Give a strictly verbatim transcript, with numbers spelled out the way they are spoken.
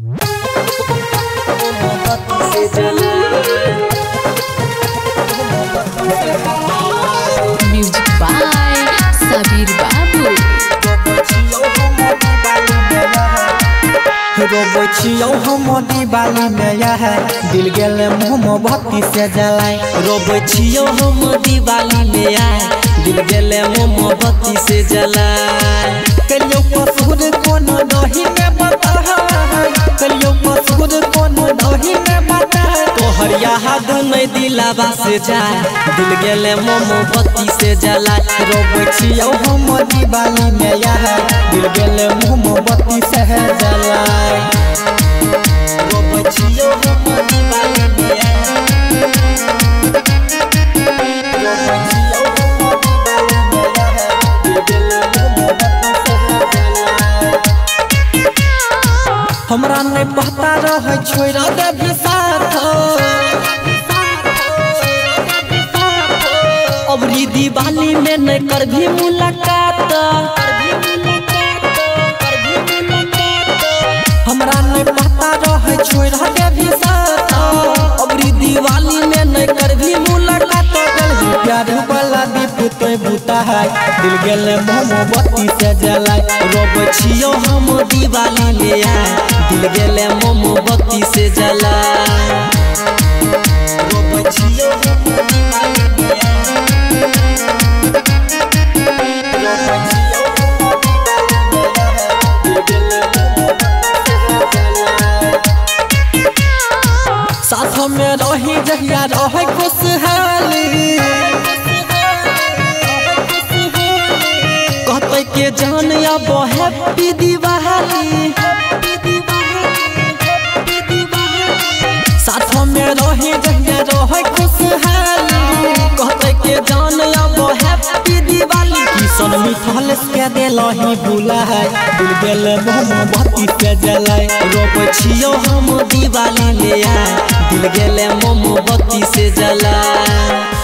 Music by Sabir Babu. रोबोचियो हम दिवाली में या है दिल गेले मुँह मोहब्बती से जलाए। रोबोचियो हम दिवाली में या है दिल गेले मुँह मोहब्बती से जलाए। कलियो पसूर कोनो दही में बता है कलियो पसूर कोनो दही में बता है तोहर यहाँ दुनई दिलावा से जाए दिल गेले मुँह मोहब्बती से जलाए। रोबोचियो हम दिवाली में या है दिल गेले मुँह मोहब्बती से जलाए। हमरा नहीं पता रहे छोड़ा दे भी साथ अबरी दिवाली में नहीं कर भी मुलाकात। हमरा नहीं पता रहे छोड़ा दे भी साथ अबरी दिवाली में नहीं कर भी मुलाकात। प्यार वाला दीप तो बुता है दिल गेले मोमो बत्ती से जलाए। रोबोचियो हम दिवाली में आए दिल गेले मोमबत्ती से जला। रोबोचियो हम दिवाली में आए रोबोचियो हम दिवाली में आए दिल गेले मोमबत्ती से जला। साथ में रही जहिया रहे खुशहाली कहते के जान अब हैप्पी दिवाली। साथ में रहे जहिया रहे खुशहाली कहते के जान अब हैप्पी दिवाली। किसन मिठाल के देलही भूला है दिल गेले मोमबत्ती से जलाए। रोबोचियो हम दिवाली में आए दिल गेले मोमबत्ती से जलाए।